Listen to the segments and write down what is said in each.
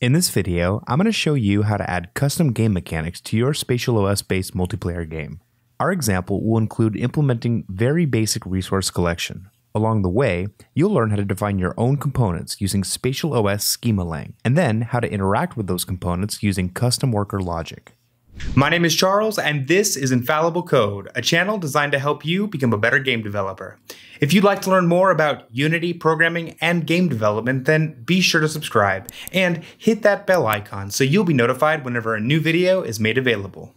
In this video, I'm going to show you how to add custom game mechanics to your SpatialOS-based multiplayer game. Our example will include implementing very basic resource collection. Along the way, you'll learn how to define your own components using SpatialOS SchemaLang, and then how to interact with those components using custom worker logic. My name is Charles, and this is Infallible Code, a channel designed to help you become a better game developer. If you'd like to learn more about Unity, programming, and game development, then be sure to subscribe and hit that bell icon so you'll be notified whenever a new video is made available.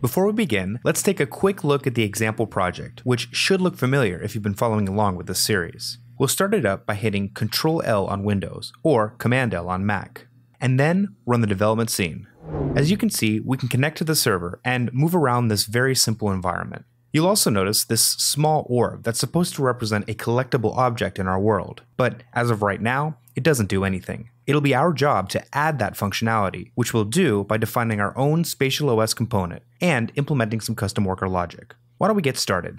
Before we begin, let's take a quick look at the example project, which should look familiar if you've been following along with this series. We'll start it up by hitting Ctrl-L on Windows or Command-L on Mac, and then run the development scene. As you can see, we can connect to the server and move around this very simple environment. You'll also notice this small orb that's supposed to represent a collectible object in our world, but as of right now, it doesn't do anything. It'll be our job to add that functionality, which we'll do by defining our own SpatialOS component and implementing some custom worker logic. Why don't we get started?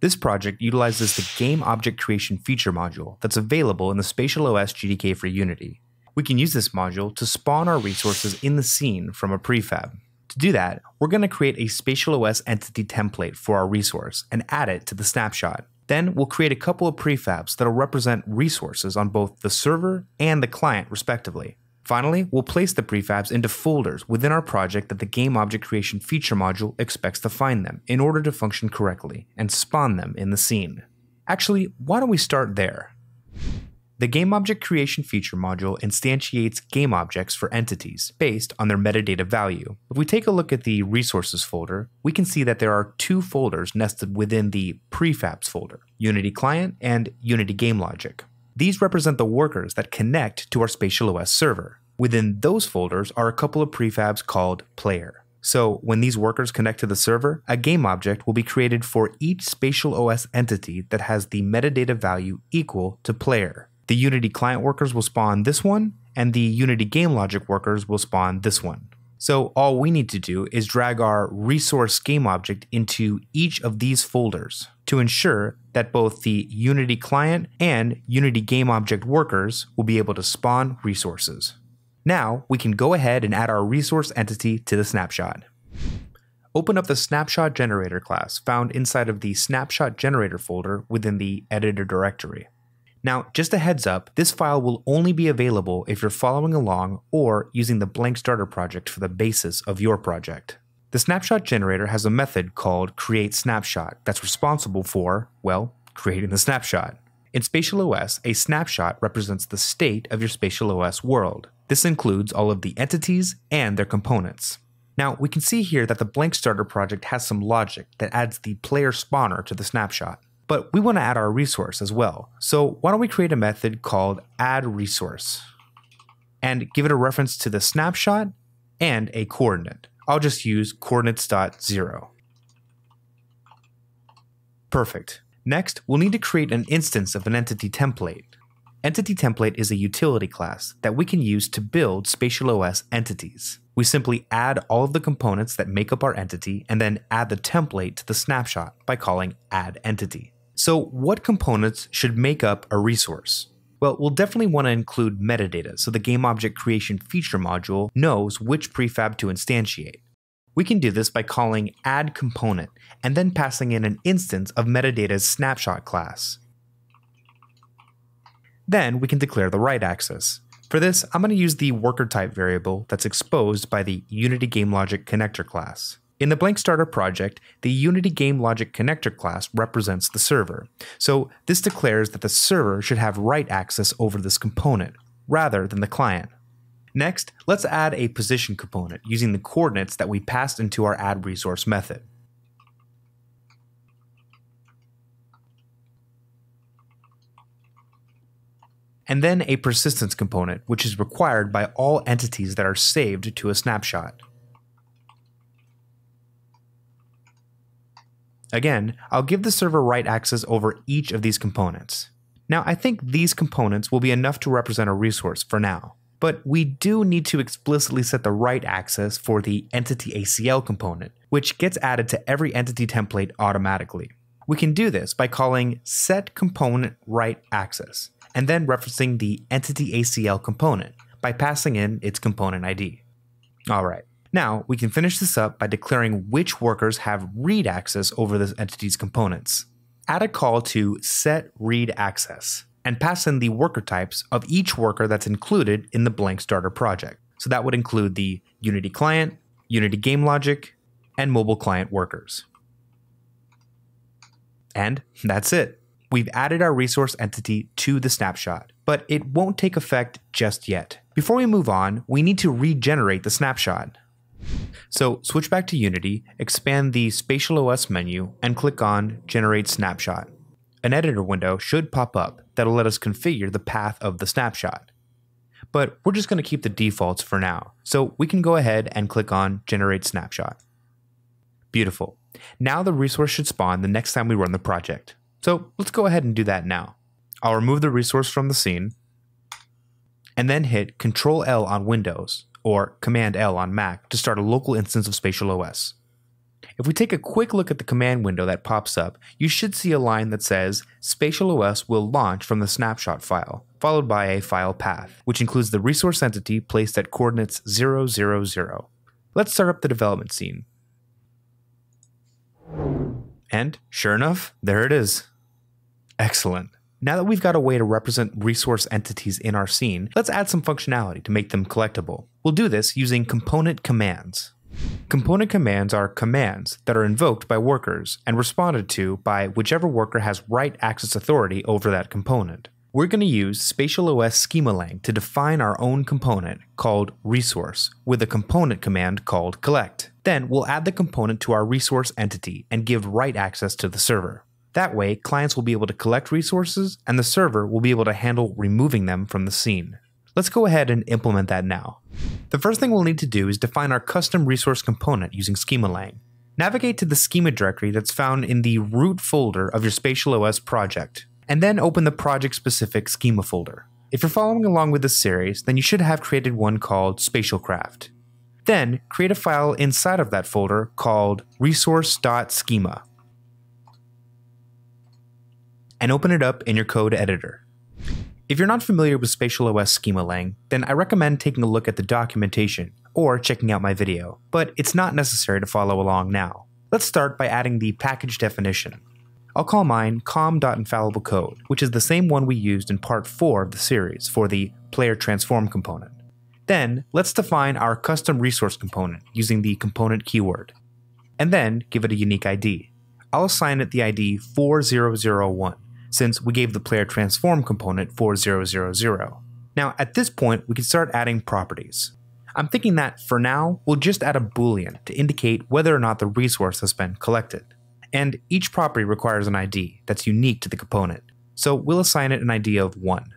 This project utilizes the GameObject Creation Feature module that's available in the SpatialOS GDK for Unity. We can use this module to spawn our resources in the scene from a prefab. To do that, we're going to create a SpatialOS entity template for our resource and add it to the snapshot. Then we'll create a couple of prefabs that'll represent resources on both the server and the client respectively. Finally, we'll place the prefabs into folders within our project that the GameObject Creation Feature module expects to find them in order to function correctly and spawn them in the scene. Actually, why don't we start there? The GameObject Creation Feature module instantiates game objects for entities based on their metadata value. If we take a look at the Resources folder, we can see that there are two folders nested within the Prefabs folder, UnityClient and UnityGameLogic. These represent the workers that connect to our SpatialOS server. Within those folders are a couple of prefabs called Player. So when these workers connect to the server, a game object will be created for each SpatialOS entity that has the metadata value equal to Player. The Unity client workers will spawn this one, and the Unity game logic workers will spawn this one. So all we need to do is drag our resource game object into each of these folders to ensure that both the Unity client and Unity game object workers will be able to spawn resources. Now we can go ahead and add our resource entity to the snapshot. Open up the Snapshot Generator class found inside of the Snapshot Generator folder within the editor directory. Now, just a heads up, this file will only be available if you're following along or using the blank starter project for the basis of your project. The snapshot generator has a method called createSnapshot that's responsible for, well, creating the snapshot. In SpatialOS, a snapshot represents the state of your SpatialOS world. This includes all of the entities and their components. Now, we can see here that the blank starter project has some logic that adds the player spawner to the snapshot. But we want to add our resource as well. So why don't we create a method called addResource and give it a reference to the snapshot and a coordinate. I'll just use coordinates.0. Perfect. Next, we'll need to create an instance of an entity template. Entity template is a utility class that we can use to build SpatialOS entities. We simply add all of the components that make up our entity and then add the template to the snapshot by calling addEntity. So what components should make up a resource? Well, we'll definitely want to include metadata so the GameObject Creation Feature module knows which prefab to instantiate. We can do this by calling addComponent and then passing in an instance of metadata's snapshot class. Then we can declare the write axis. For this, I'm going to use the WorkerType variable that's exposed by the UnityGameLogicConnector class. In the blank starter project, the UnityGameLogicConnector class represents the server. So this declares that the server should have write access over this component, rather than the client. Next, let's add a position component using the coordinates that we passed into our addResource method. And then a persistence component, which is required by all entities that are saved to a snapshot. Again, I'll give the server write access over each of these components. Now, I think these components will be enough to represent a resource for now, but we do need to explicitly set the write access for the entity ACL component, which gets added to every entity template automatically. We can do this by calling setComponentWriteAccess and then referencing the entity ACL component by passing in its component ID. All right, now we can finish this up by declaring which workers have read access over this entity's components. Add a call to setReadAccess and pass in the worker types of each worker that's included in the blank starter project. So that would include the UnityClient, UnityGameLogic, and mobile client workers. And that's it. We've added our resource entity to the snapshot, but it won't take effect just yet. Before we move on, we need to regenerate the snapshot. So switch back to Unity, expand the SpatialOS menu, and click on Generate Snapshot. An editor window should pop up that'll let us configure the path of the snapshot. But we're just going to keep the defaults for now, so we can go ahead and click on Generate Snapshot. Beautiful. Now the resource should spawn the next time we run the project. So let's go ahead and do that now. I'll remove the resource from the scene and then hit Ctrl-L on Windows or Command-L on Mac to start a local instance of SpatialOS. If we take a quick look at the command window that pops up, you should see a line that says SpatialOS will launch from the snapshot file, followed by a file path, which includes the resource entity placed at coordinates 000. Let's start up the development scene. And sure enough, there it is. Excellent. Now that we've got a way to represent resource entities in our scene, let's add some functionality to make them collectible. We'll do this using component commands. Component commands are commands that are invoked by workers and responded to by whichever worker has write access authority over that component. We're going to use SpatialOS SchemaLang to define our own component called resource with a component command called collect. Then we'll add the component to our resource entity and give write access to the server. That way, clients will be able to collect resources and the server will be able to handle removing them from the scene. Let's go ahead and implement that now. The first thing we'll need to do is define our custom resource component using SchemaLang. Navigate to the schema directory that's found in the root folder of your SpatialOS project, and then open the project-specific schema folder. If you're following along with this series, then you should have created one called SpatialCraft. Then create a file inside of that folder called resource.schema, and open it up in your code editor. If you're not familiar with SpatialOS SchemaLang, then I recommend taking a look at the documentation or checking out my video, but it's not necessary to follow along now. Let's start by adding the package definition. I'll call mine com.infallibleCode, which is the same one we used in part 4 of the series for the player transform component. Then let's define our custom resource component using the component keyword, and then give it a unique ID. I'll assign it the ID 4001. Since we gave the player transform component 4000. Now at this point, we can start adding properties. I'm thinking that for now, we'll just add a boolean to indicate whether or not the resource has been collected. And each property requires an ID that's unique to the component. So we'll assign it an ID of 1.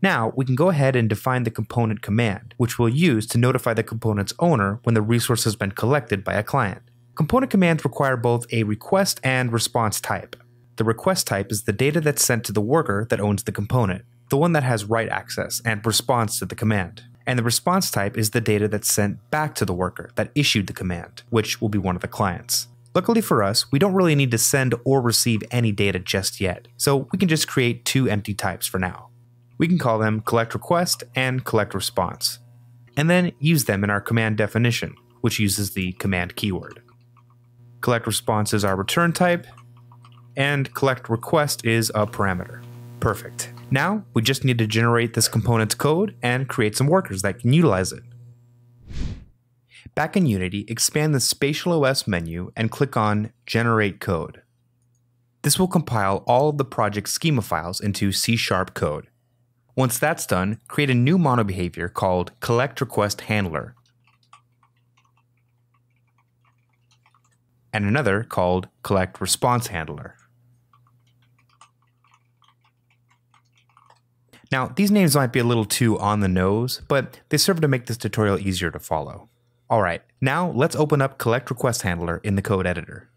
Now we can go ahead and define the component command, which we'll use to notify the component's owner when the resource has been collected by a client. Component commands require both a request and response type. The request type is the data that's sent to the worker that owns the component, the one that has write access and responds to the command. And the response type is the data that's sent back to the worker that issued the command, which will be one of the clients. Luckily for us, we don't really need to send or receive any data just yet, so we can just create two empty types for now. We can call them CollectRequest and CollectResponse, and then use them in our command definition, which uses the command keyword. CollectResponse is our return type, and CollectRequest is a parameter. Perfect. Now we just need to generate this component's code and create some workers that can utilize it. Back in Unity, expand the SpatialOS menu and click on Generate Code. This will compile all of the project schema files into C# code. Once that's done, create a new mono behavior called CollectRequestHandler and another called CollectResponseHandler. Now, these names might be a little too on the nose, but they serve to make this tutorial easier to follow. Alright, now let's open up CollectRequestHandler in the code editor.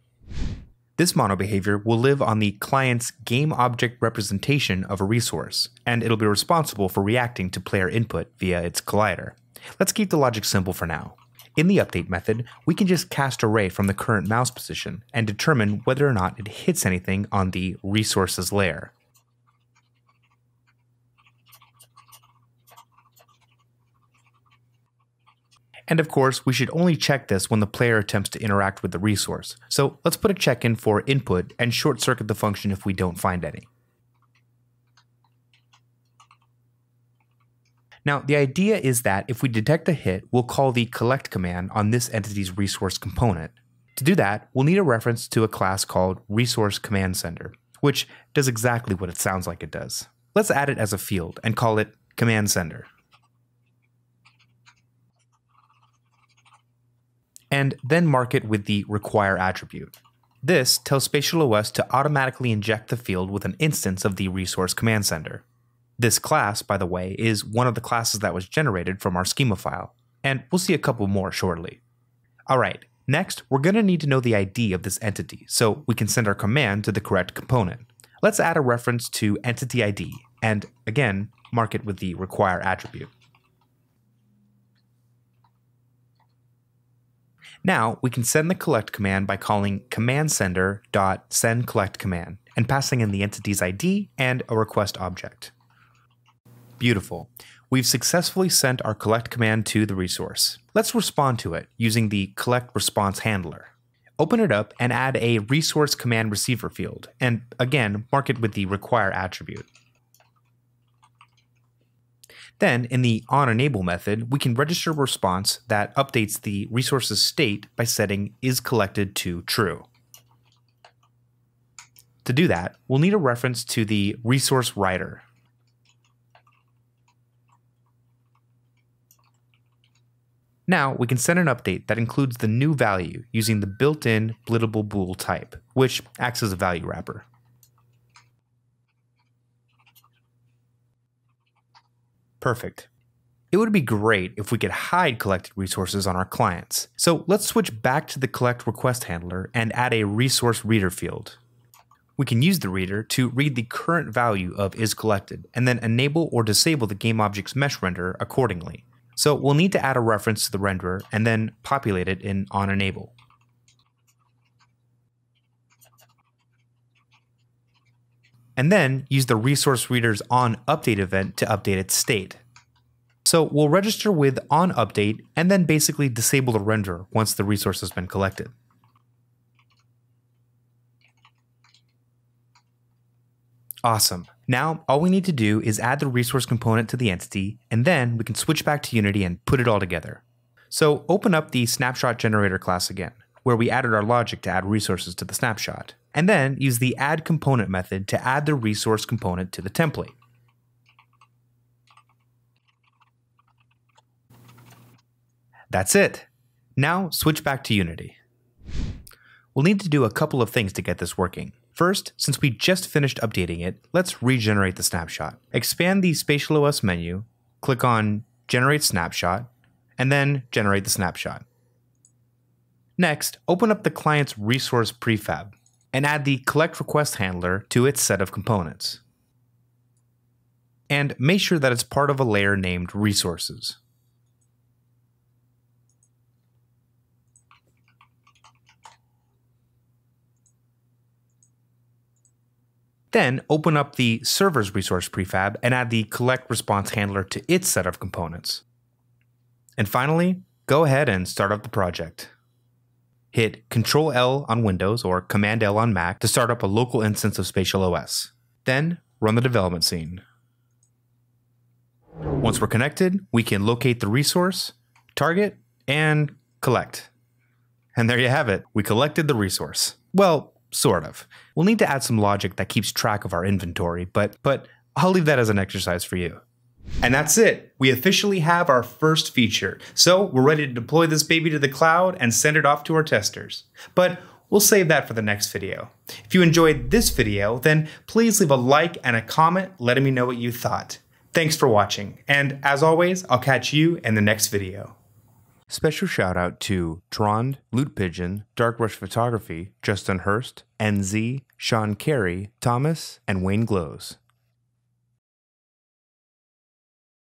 This mono behavior will live on the client's GameObject representation of a resource, and it'll be responsible for reacting to player input via its collider. Let's keep the logic simple for now. In the update method, we can just cast array from the current mouse position and determine whether or not it hits anything on the resources layer. And of course, we should only check this when the player attempts to interact with the resource. So let's put a check in for input and short circuit the function if we don't find any. Now, the idea is that if we detect a hit, we'll call the collect command on this entity's resource component. To do that, we'll need a reference to a class called resource command sender, which does exactly what it sounds like it does. Let's add it as a field and call it command sender. And then mark it with the require attribute. This tells SpatialOS to automatically inject the field with an instance of the resource command sender. This class, by the way, is one of the classes that was generated from our schema file, and we'll see a couple more shortly. All right, next, we're going to need to know the ID of this entity, so we can send our command to the correct component. Let's add a reference to entity ID, and again, mark it with the require attribute. Now, we can send the collect command by calling commandsender.sendCollectCommand and passing in the entity's ID and a request object. Beautiful. We've successfully sent our collect command to the resource. Let's respond to it using the CollectResponseHandler. Open it up and add a resource command receiver field, and again, mark it with the require attribute. Then, in the onEnable method, we can register a response that updates the resource's state by setting isCollected to true. To do that, we'll need a reference to the resource writer. Now, we can send an update that includes the new value using the built-in blittable bool type, which acts as a value wrapper. Perfect. It would be great if we could hide collected resources on our clients. So let's switch back to the CollectRequestHandler and add a resource reader field. We can use the reader to read the current value of isCollected and then enable or disable the GameObject's mesh renderer accordingly. So we'll need to add a reference to the renderer and then populate it in onEnable. And then use the resource reader's onUpdate event to update its state. So we'll register with onUpdate and then basically disable the renderer once the resource has been collected. Awesome. Now, all we need to do is add the resource component to the entity, and then we can switch back to Unity and put it all together. So open up the Snapshot Generator class again, where we added our logic to add resources to the snapshot, and then use the add component method to add the resource component to the template. That's it. Now switch back to Unity. We'll need to do a couple of things to get this working. First, since we just finished updating it, let's regenerate the snapshot. Expand the SpatialOS menu, click on Generate Snapshot, and then generate the snapshot. Next, open up the client's resource prefab and add the CollectRequestHandler to its set of components. And make sure that it's part of a layer named Resources. Then open up the server's resource prefab and add the CollectResponseHandler to its set of components. And finally, go ahead and start up the project. Hit Ctrl-L on Windows or Command-L on Mac to start up a local instance of SpatialOS. Then run the development scene. Once we're connected, we can locate the resource, target, and collect. And there you have it. We collected the resource. Well, sort of. We'll need to add some logic that keeps track of our inventory, but I'll leave that as an exercise for you. And that's it. We officially have our first feature. So we're ready to deploy this baby to the cloud and send it off to our testers. But we'll save that for the next video. If you enjoyed this video, then please leave a like and a comment letting me know what you thought. Thanks for watching. And as always, I'll catch you in the next video. Special shout out to Trond, Loot Pigeon, Dark Rush Photography, Justin Hurst, NZ, Sean Carey, Thomas, and Wayne Glows.